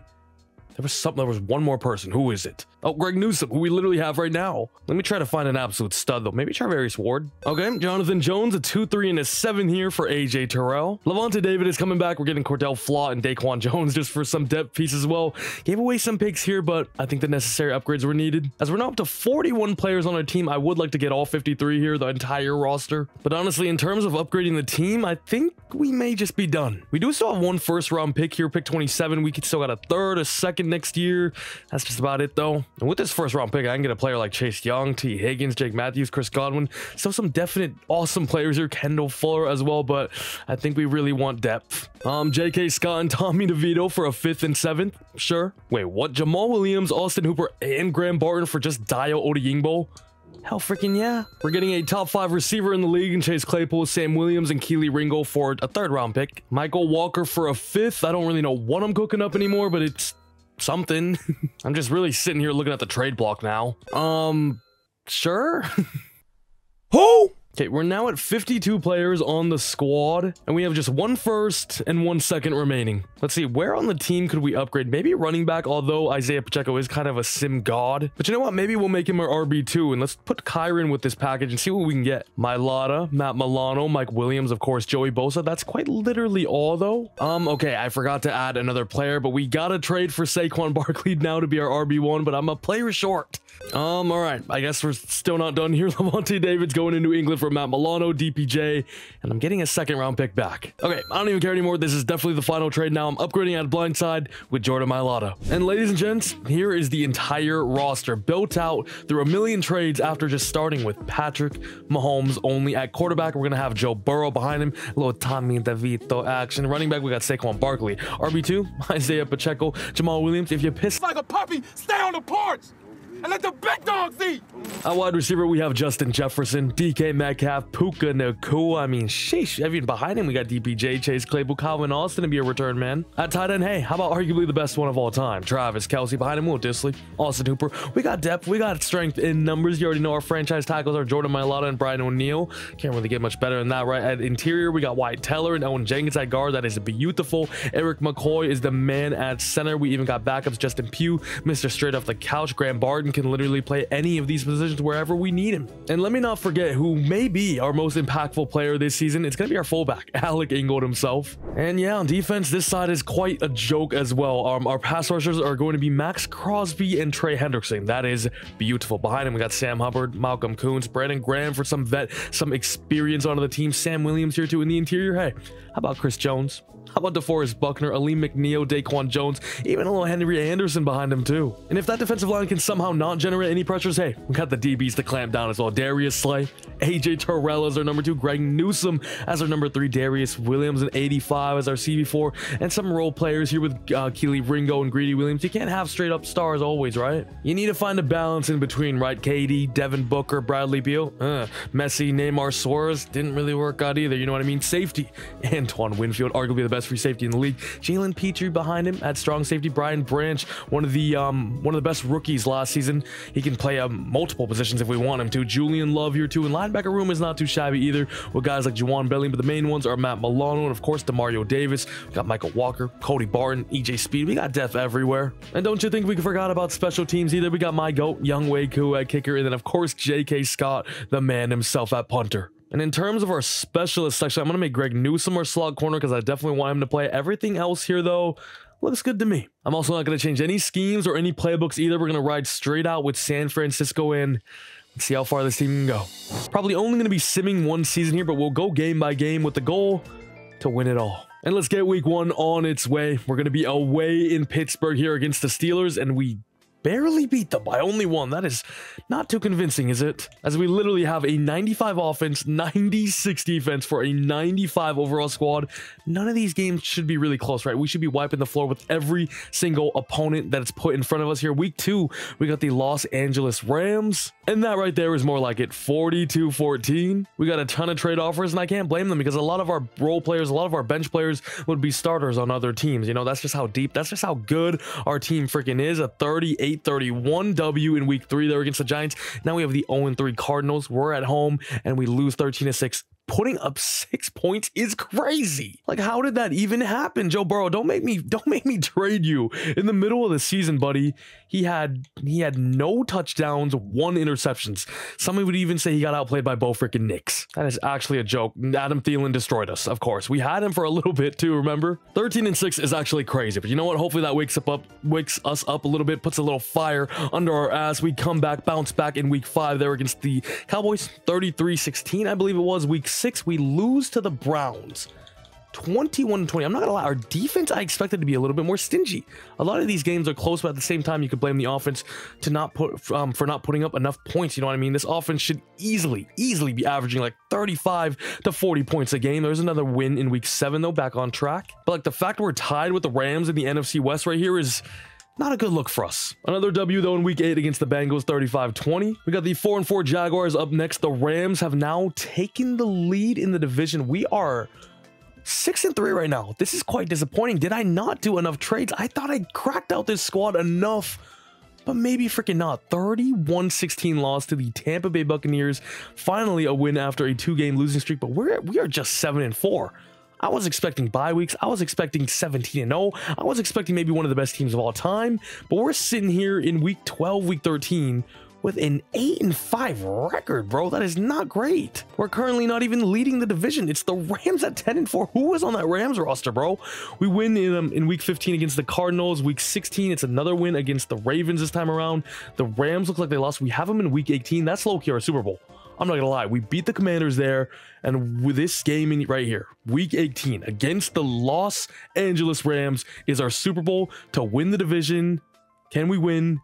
There was something. There was one more person. Who is it? Oh, Greg Newsome, who we literally have right now. Let me try to find an absolute stud though. Maybe Charvarius Ward. Okay, Jonathan Jones, a two, three, and a seven here for A J Terrell. Lavonte David is coming back. We're getting Cordell Flott and Daquan Jones just for some depth piece as well. Gave away some picks here, but I think the necessary upgrades were needed. As we're now up to forty-one players on our team, I would like to get all fifty-three here, the entire roster. But honestly, in terms of upgrading the team, I think we may just be done. We do still have one first round pick here, pick twenty-seven. We could still got a third, a second next year. That's just about it though. And with this first round pick, I can get a player like Chase Young, T Higgins, Jake Matthews, Chris Godwin. Still some definite awesome players here. Kendall Fuller as well, but I think we really want depth. Um, J K Scott and Tommy DeVito for a fifth and seventh. Sure. Wait, what? Jamal Williams, Austin Hooper, and Graham Barton for just Dio Odeyingbo? Hell freaking yeah. We're getting a top five receiver in the league in Chase Claypool, Sam Williams, and Kelee Ringo for a third round pick. Michael Walker for a fifth. I don't really know what I'm cooking up anymore, but it's something. I'm just really sitting here looking at the trade block now. Um, sure. Who? Okay, we're now at fifty-two players on the squad, and we have just one first and one second remaining. Let's see, where on the team could we upgrade? Maybe running back, although Isaiah Pacheco is kind of a sim god. But you know what? Maybe we'll make him our R B two, and let's put Kyron with this package and see what we can get. Mailata, Matt Milano, Mike Williams, of course, Joey Bosa. That's quite literally all, though. Um, okay, I forgot to add another player, but we gotta trade for Saquon Barkley now to be our R B one, but I'm a player short. Um, all right, I guess we're still not done here. Lavonte David's going to New England for Matt Milano, D P J, and I'm getting a second round pick back. Okay, I don't even care anymore. This is definitely the final trade now. I'm upgrading at blindside with Jordan Mailata. And ladies and gents, here is the entire roster built out through a million trades after just starting with Patrick Mahomes only at quarterback. We're going to have Joe Burrow behind him, a little Tommy DeVito action. Running back, we got Saquon Barkley. R B two, Isaiah Pacheco, Jamal Williams. If you're pissed like a puppy, stay on the porch and let the big dogs eat. At wide receiver, we have Justin Jefferson, D K Metcalf, Puka Nacua. I mean, sheesh. I mean, behind him, we got D P J, Chase Claypool, Calvin Austin to be a return man. At tight end, hey, how about arguably the best one of all time? Travis Kelce. Behind him, Will Disley, Austin Hooper. We got depth. We got strength in numbers. You already know our franchise tackles are Jordan Mailata and Brian O'Neill. Can't really get much better than that, right? At interior, we got Wyatt Teller and Owen Jenkins at guard. That is beautiful. Eric McCoy is the man at center. We even got backups. Justin Pugh, Mister Straight Off the Couch. Graham Barton can literally play any of these positions wherever we need him. And let me not forget who may be our most impactful player this season. It's going to be our fullback, Alec Ingold himself. And yeah, on defense, this side is quite a joke as well. Um, our pass rushers are going to be Max Crosby and Trey Hendrickson. That is beautiful. Behind him, we got Sam Hubbard, Malcolm Kuntz, Brandon Graham for some vet, some experience onto the team. Sam Williams here too in the interior. Hey, how about Chris Jones? How about DeForest Buckner, Aleem McNeil, Daquan Jones, even a little Henry Anderson behind him too. And if that defensive line can somehow not generate any pressures, hey, we got the D Bs to clamp down as well. Darius Slay, A J Terrell as our number two, Greg Newsome as our number three, Darius Williams and eighty-five as our C B four, and some role players here with uh, Keely Ringo and Greedy Williams. You can't have straight up stars always, right? You need to find a balance in between, right? K D, Devin Booker, Bradley Beal, uh, Messi, Neymar, Suarez didn't really work out either. You know what I mean? Safety, Antoine Winfield, arguably the best free safety in the league. Jalen Petrie behind him at strong safety. Brian Branch, one of the um one of the best rookies last season. He can play um, multiple positions if we want him to. Julian Love here too, and linebacker room is not too shabby either with guys like Juwan Bellingham, but the main ones are Matt Milano and of course DeMario Davis. We got Michael Walker, Cody Barton, E J Speed. We got depth everywhere. And don't you think we forgot about special teams either? We got my goat Young Wei-Koo at kicker, and then of course J K Scott, the man himself, at punter. And in terms of our specialist section, I'm going to make Greg Newsome our slot corner because I definitely want him to play. Everything else here, though, looks good to me. I'm also not going to change any schemes or any playbooks either. We're going to ride straight out with San Francisco in. Let's see how far this team can go. Probably only going to be simming one season here, but we'll go game by game with the goal to win it all. And let's get week one on its way. We're going to be away in Pittsburgh here against the Steelers, and we barely beat them by only one. That is not too convincing, is it? As we literally have a ninety-five offense, ninety-six defense for a ninety-five overall squad. None of these games should be really close, right? We should be wiping the floor with every single opponent that's put in front of us here. Week two, we got the Los Angeles Rams. And that right there is more like it, forty-two fourteen. We got a ton of trade offers, and I can't blame them because a lot of our role players, a lot of our bench players would be starters on other teams. You know, that's just how deep, that's just how good our team freaking is. A thirty-eight thirty-one W in week three there against the Giants. Now we have the oh and three Cardinals. We're at home and we lose thirteen to six. Putting up six points is crazy. Like, how did that even happen? Joe Burrow, don't make me don't make me trade you in the middle of the season, buddy. He had he had no touchdowns, one interceptions. Somebody would even say he got outplayed by Bo freaking Nix. That is actually a joke. Adam Thielen destroyed us, of course. We had him for a little bit too, remember? thirteen and six is actually crazy, but you know what? Hopefully that wakes up, up wakes us up a little bit, puts a little fire under our ass. We come back, bounce back in week five there against the Cowboys, thirty-three sixteen, I believe it was. Week six, we lose to the Browns twenty-one to twenty. I'm not gonna lie, our defense I expected to be a little bit more stingy. A lot of these games are close, but at the same time you could blame the offense to not put um, for not putting up enough points. You know what I mean? This offense should easily easily be averaging like thirty-five to forty points a game. There's another win in week seven though, back on track. But like, the fact we're tied with the Rams in the N F C West right here is not a good look for us. Another W though in week eight against the Bengals, thirty-five twenty. We got the four and four Jaguars up next. The Rams have now taken the lead in the division. We are six and three right now. This is quite disappointing. Did I not do enough trades? I thought I cracked out this squad enough but maybe freaking not. thirty-one sixteen loss to the Tampa Bay Buccaneers. Finally a win after a two-game losing streak, but we're we are just seven and four. I was expecting bye weeks. I was expecting seventeen and oh. I was expecting maybe one of the best teams of all time, but we're sitting here in week twelve, week thirteen, with an eight and five record, bro. That is not great. We're currently not even leading the division. It's the Rams at ten and four. Who was on that Rams roster, bro? We win in, um, in week fifteen against the Cardinals. Week sixteen, it's another win against the Ravens this time around. The Rams look like they lost. We have them in week eighteen. That's low-key our Super Bowl. I'm not gonna lie. We beat the Commanders there, and with this game in right here, week eighteen, against the Los Angeles Rams is our Super Bowl to win the division. Can we win?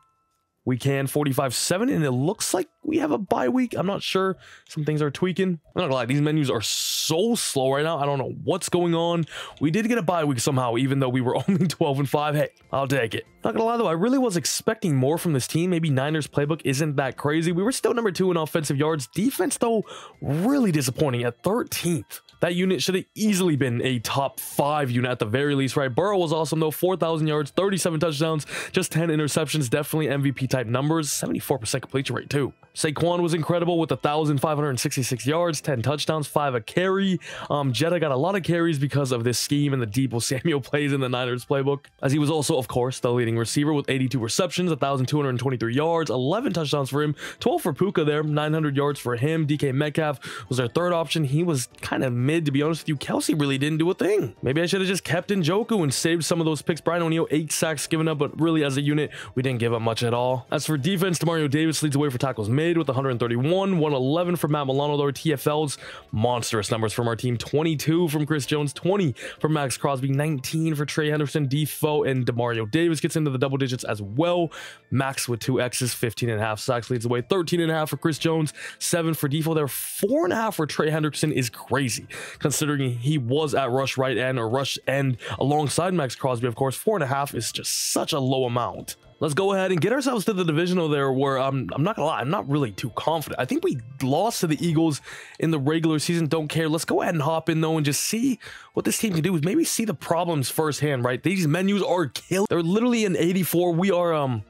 We can, forty-five seven, and it looks like we have a bye week. I'm not sure. Some things are tweaking. I'm not gonna lie. These menus are so slow right now. I don't know what's going on. We did get a bye week somehow, even though we were only twelve and five. Hey, I'll take it. Not gonna lie, though. I really was expecting more from this team. Maybe Niners playbook isn't that crazy. We were still number two in offensive yards. Defense, though, really disappointing at thirteenth. That unit should have easily been a top five unit at the very least, right? Burrow was awesome, though. four thousand yards, thirty-seven touchdowns, just ten interceptions. Definitely M V P-type numbers. seventy-four percent completion rate, too. Saquon was incredible with one thousand five hundred sixty-six yards, ten touchdowns, five a carry. Um, Jetta got a lot of carries because of this scheme and the Deebo Samuel plays in the Niners playbook, as he was also, of course, the leading receiver with eighty-two receptions, one thousand two hundred twenty-three yards, eleven touchdowns for him, twelve for Puka there, nine hundred yards for him. D K Metcalf was our third option. He was kind of mid, to be honest with you. Kelsey really didn't do a thing. Maybe I should have just kept Njoku and saved some of those picks. Brian O'Neill, eight sacks given up, but really as a unit, we didn't give up much at all. As for defense, Demario Davis leads the way for tackles made with one hundred thirty-one, one eleven from Matt Milano, though. T F L's monstrous numbers from our team. twenty-two from Chris Jones, twenty from Max Crosby, nineteen for Trey Hendrickson, Defoe, and Demario Davis gets into the double digits as well. Max with two X's, fifteen and a half sacks leads the way, thirteen and a half for Chris Jones, seven for Defoe there, four and a half for Trey Hendrickson is crazy, considering he was at rush right end or rush end alongside Max Crosby, of course. Four and a half is just such a low amount. Let's go ahead and get ourselves to the divisional there, where um, I'm not gonna lie, I'm not really too confident. I think we lost to the Eagles in the regular season. Don't care. Let's go ahead and hop in, though, and just see what this team can do. Is maybe see the problems firsthand, right? These menus are killing. They're literally an eighty-four. We are um,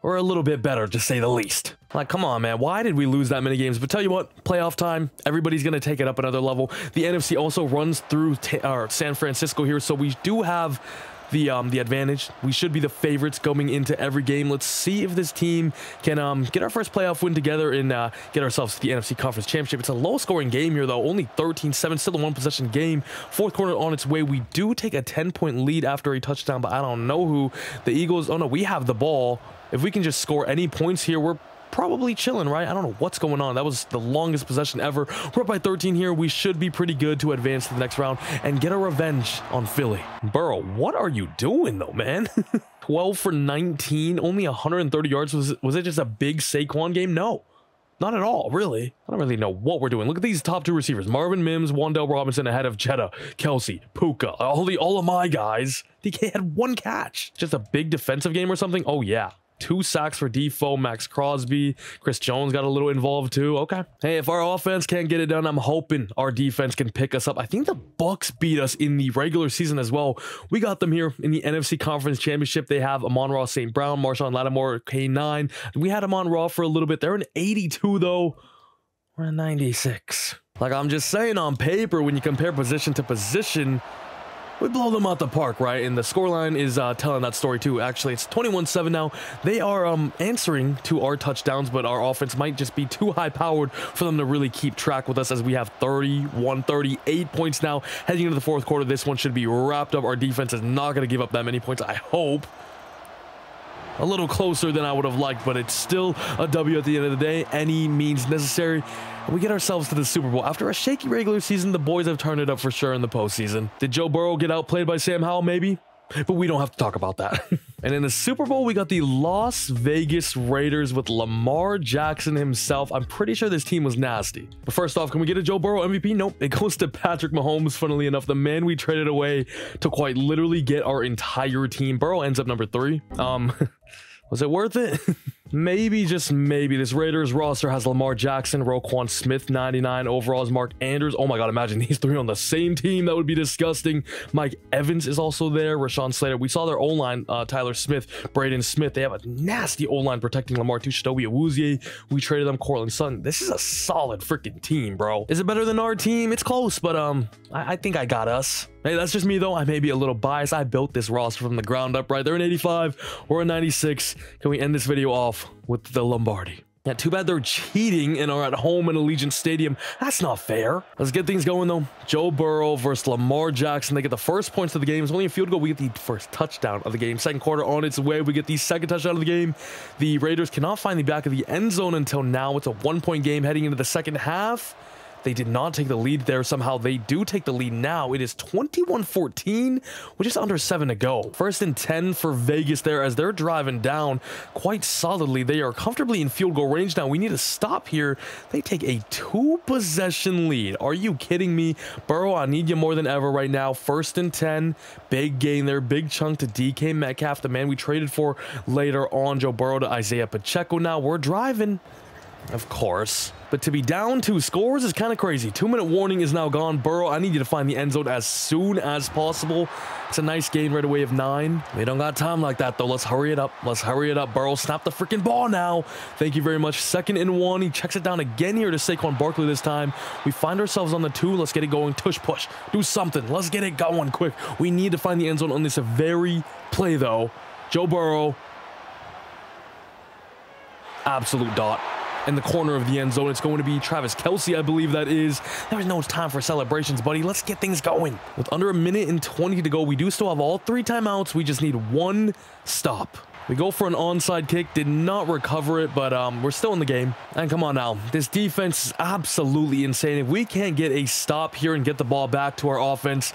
we're a little bit better, to say the least. Like, come on, man. Why did we lose that many games? But tell you what, playoff time, everybody's going to take it up another level. The N F C also runs through t or San Francisco here, so we do have the um the advantage. We should be the favorites going into every game. Let's see if this team can um get our first playoff win together and uh get ourselves to the N F C Conference Championship. It's a low scoring game here, though. Only thirteen seven, still a one possession game. Fourth quarter on its way. We do take a ten point lead after a touchdown, but I don't know who the Eagles. Oh no, we have the ball. If we can just score any points here, we're probably chilling, right? I don't know what's going on. That was the longest possession ever. We're up by thirteen here. We should be pretty good to advance to the next round and get a revenge on Philly. Burrow, what are you doing, though, man? twelve for nineteen, only one hundred thirty yards. Was, was it just a big Saquon game? No. Not at all, really. I don't really know what we're doing. Look at these top two receivers. Marvin Mims, Wandell Robinson ahead of Jetta, Kelsey, Puka, all, the, all of my guys. D K had one catch. Just a big defensive game or something? Oh, yeah. Two sacks for Defoe, Max Crosby. Chris Jones got a little involved too. Okay. Hey, if our offense can't get it done, I'm hoping our defense can pick us up. I think the Bucks beat us in the regular season as well. We got them here in the N F C Conference Championship. They have Amon-Ra Saint Brown, Marshawn Lattimore, K nine. We had Amon-Ra for a little bit. They're an eighty-two, though. We're a ninety-six. Like, I'm just saying, on paper, when you compare position to position, we blow them out the park, right? And the scoreline is uh, telling that story, too. Actually, it's twenty-one seven now. They are um, answering to our touchdowns, but our offense might just be too high-powered for them to really keep track with us, as we have thirty-one, thirty-eight points now. Heading into the fourth quarter, this one should be wrapped up. Our defense is not going to give up that many points, I hope. A little closer than I would have liked, but it's still a W at the end of the day. Any means necessary. We get ourselves to the Super Bowl. After a shaky regular season, the boys have turned it up for sure in the postseason. Did Joe Burrow get outplayed by Sam Howell? Maybe. But we don't have to talk about that. And in the Super Bowl, we got the Las Vegas Raiders with Lamar Jackson himself. I'm pretty sure this team was nasty. But first off, can we get a Joe Burrow M V P? Nope. It goes to Patrick Mahomes, funnily enough. The man we traded away to quite literally get our entire team. Burrow ends up number three. Um, was it worth it? maybe, just maybe, this Raiders roster has Lamar Jackson, Roquan Smith, ninety-nine overalls, Mark Andrews. Oh my God, imagine these three on the same team. That would be disgusting. Mike Evans is also there. Rashawn Slater. We saw their O-line, uh, Tyler Smith, Braden Smith. They have a nasty O-line protecting Lamar too. Chidobe Awuzie. We traded them. Cortland Sutton. This is a solid freaking team, bro. Is it better than our team? It's close, but um, I, I think I got us. Hey, that's just me though. I may be a little biased. I built this roster from the ground up, right? They're an eighty-five or a ninety-six. Can we end this video off with the Lombardi? Yeah, too bad they're cheating and are at home in Allegiant Stadium. That's not fair. Let's get things going, though. Joe Burrow versus Lamar Jackson. They get the first points of the game. It's only a field goal. We get the first touchdown of the game. Second quarter on its way. We get the second touchdown of the game. The Raiders cannot find the back of the end zone until now. It's a one-point game heading into the second half. They did not take the lead there. Somehow they do take the lead now. It is twenty-one fourteen, with just under seven to go. First and ten for Vegas there as they're driving down quite solidly. They are comfortably in field goal range now. We need to stop here. They take a two-possession lead. Are you kidding me? Burrow, I need you more than ever right now. First and ten. Big gain there. Big chunk to D K Metcalf, the man we traded for later on. Joe Burrow to Isaiah Pacheco now. We're driving. Of course. But to be down two scores is kind of crazy. Two-minute warning is now gone. Burrow, I need you to find the end zone as soon as possible. It's a nice gain right away of nine. We don't got time like that, though. Let's hurry it up. Let's hurry it up. Burrow, snap the freaking ball now. Thank you very much. Second and one. He checks it down again here to Saquon Barkley this time. We find ourselves on the two. Let's get it going. Tush push. Do something. Let's get it going quick. We need to find the end zone on this very play, though. Joe Burrow. Absolute dot. In the corner of the end zone. It's going to be Travis Kelce, I believe that is. There is no time for celebrations, buddy. Let's get things going. With under a minute and twenty to go, we do still have all three timeouts. We just need one stop. We go for an onside kick. Did not recover it, but um, we're still in the game. And come on now. This defense is absolutely insane. If we can't get a stop here and get the ball back to our offense,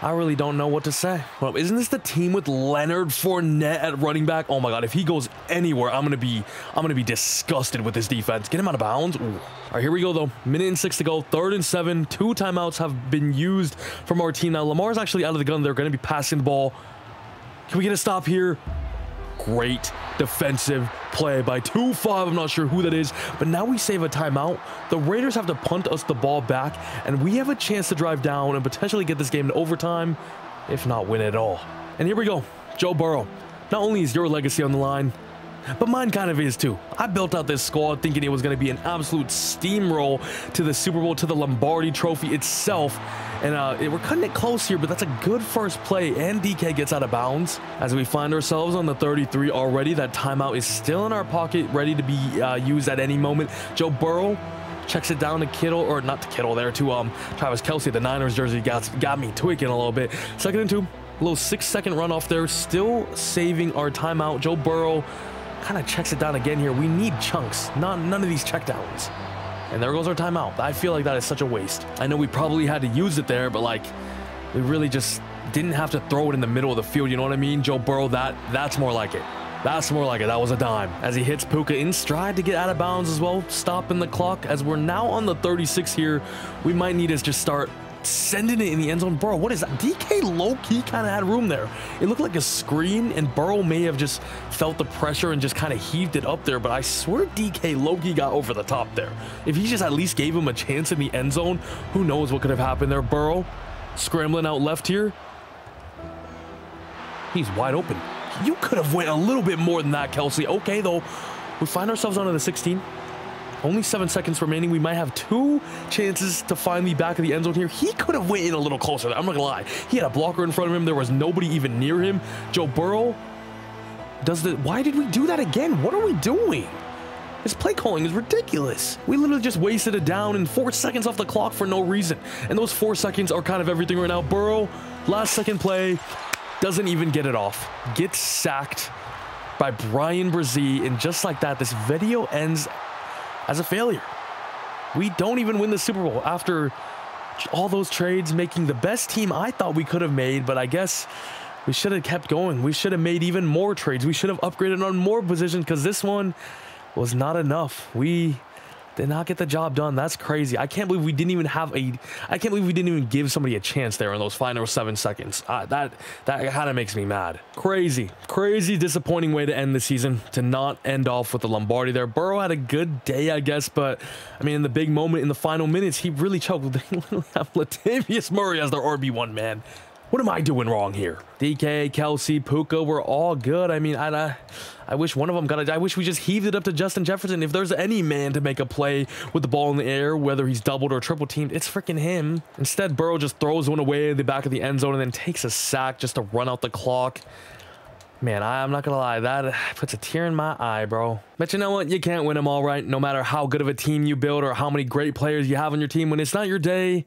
I really don't know what to say. Well, isn't this the team with Leonard Fournette at running back? Oh my God, if he goes anywhere, I'm gonna be, I'm gonna be disgusted with this defense. Get him out of bounds. Ooh. All right, here we go though. Minute and six to go. Third and seven. Two timeouts have been used from our team now. Lamar's actually out of the gun. They're gonna be passing the ball. Can we get a stop here? Great defensive play by two five. I'm not sure who that is, but now we save a timeout. The Raiders have to punt us the ball back, and we have a chance to drive down and potentially get this game to overtime, if not win at all. And here we go. Joe Burrow. Not only is your legacy on the line, but mine kind of is too. I built out this squad thinking it was going to be an absolute steamroll to the Super Bowl, to the Lombardi Trophy itself. And uh, it, we're cutting it close here, but that's a good first play. And D K gets out of bounds as we find ourselves on the thirty-three already. That timeout is still in our pocket, ready to be uh, used at any moment. Joe Burrow checks it down to Kittle, or not to Kittle there, to um, Travis Kelce. The Niners jersey got, got me tweaking a little bit. Second and two, a little six-second runoff there. Still saving our timeout. Joe Burrow kind of checks it down again here. We need chunks, not none of these checkdowns. And there goes our timeout. I feel like that is such a waste. I know we probably had to use it there, but like, we really just didn't have to throw it in the middle of the field. You know what I mean? Joe Burrow, that that's more like it. That's more like it. That was a dime. As he hits Puka in stride to get out of bounds as well, stopping the clock. As we're now on the thirty-six here, we might need to just start sending it in the end zone. Burrow, what is that? D K low-key kind of had room there. It looked like a screen, and Burrow may have just felt the pressure and just kind of heaved it up there, but I swear D K low-key got over the top there. If he just at least gave him a chance in the end zone, who knows what could have happened there. Burrow scrambling out left here. He's wide open. You could have went a little bit more than that, Kelce. Okay, though. We find ourselves onto the sixteen. Only seven seconds remaining. We might have two chances to find the back of the end zone here. He could have went in a little closer. I'm not going to lie. He had a blocker in front of him. There was nobody even near him. Joe Burrow does the... Why did we do that again? What are we doing? His play calling is ridiculous. We literally just wasted a down and four seconds off the clock for no reason. And those four seconds are kind of everything right now. Burrow, last second play, doesn't even get it off. Gets sacked by Brian Brzee. And just like that, this video ends as a failure. We don't even win the Super Bowl after all those trades, making the best team I thought we could have made, but I guess we should have kept going. We should have made even more trades. We should have upgraded on more positions because this one was not enough. We did not get the job done. That's crazy. I can't believe we didn't even have a, I can't believe we didn't even give somebody a chance there in those final seven seconds. Uh, that that kind of makes me mad. Crazy, crazy disappointing way to end the season, to not end off with the Lombardi there. Burrow had a good day, I guess, but I mean, in the big moment in the final minutes, he really chuckled. They literally have Latavius Murray as their R B one, man. What am I doing wrong here? D K, Kelsey, Puka, we're all good. I mean, I, I, I wish one of them got a, I wish we just heaved it up to Justin Jefferson. If there's any man to make a play with the ball in the air, whether he's doubled or triple teamed, it's freaking him. Instead, Burrow just throws one away in the back of the end zone and then takes a sack just to run out the clock. Man, I'm not gonna lie, that puts a tear in my eye, bro. But you know what? You can't win them all, right? No matter how good of a team you build or how many great players you have on your team, when it's not your day,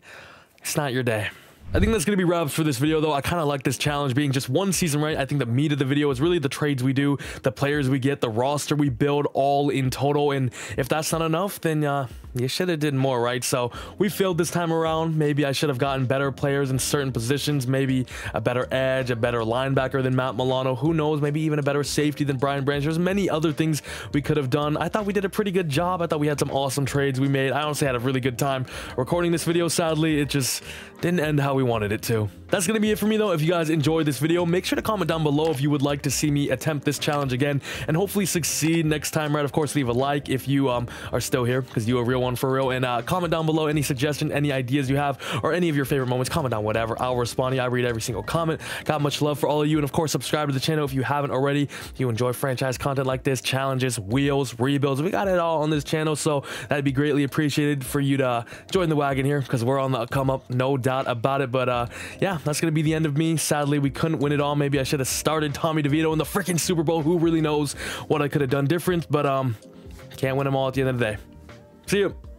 it's not your day. I think that's going to be wraps for this video, though. I kind of like this challenge being just one season, right? I think the meat of the video is really the trades we do, the players we get, the roster we build, all in total. And if that's not enough, then uh, you should have did more, right? So we failed this time around. Maybe I should have gotten better players in certain positions, maybe a better edge, a better linebacker than Matt Milano. Who knows? Maybe even a better safety than Brian Branch. There's many other things we could have done. I thought we did a pretty good job. I thought we had some awesome trades we made. I honestly had a really good time recording this video. Sadly, it just didn't end how we wanted it to. That's gonna be it for me, though. If you guys enjoyed this video, make sure to comment down below if you would like to see me attempt this challenge again and hopefully succeed next time, right? Of course, leave a like if you um are still here, because you a real one for real, and uh comment down below any suggestion, any ideas you have, or any of your favorite moments. Comment down whatever, I'll respond to you. I read every single comment. Got much love for all of you, and of course subscribe to the channel if you haven't already. If you enjoy franchise content like this, challenges, wheels, rebuilds, we got it all on this channel, so that'd be greatly appreciated for you to join the wagon here, because we're on the come up, no doubt about it. But uh yeah, that's gonna be the end of me. Sadly, we couldn't win it all. Maybe I should have started Tommy DeVito in the freaking Super Bowl. Who really knows what I could have done different? But um can't win them all at the end of the day. See you.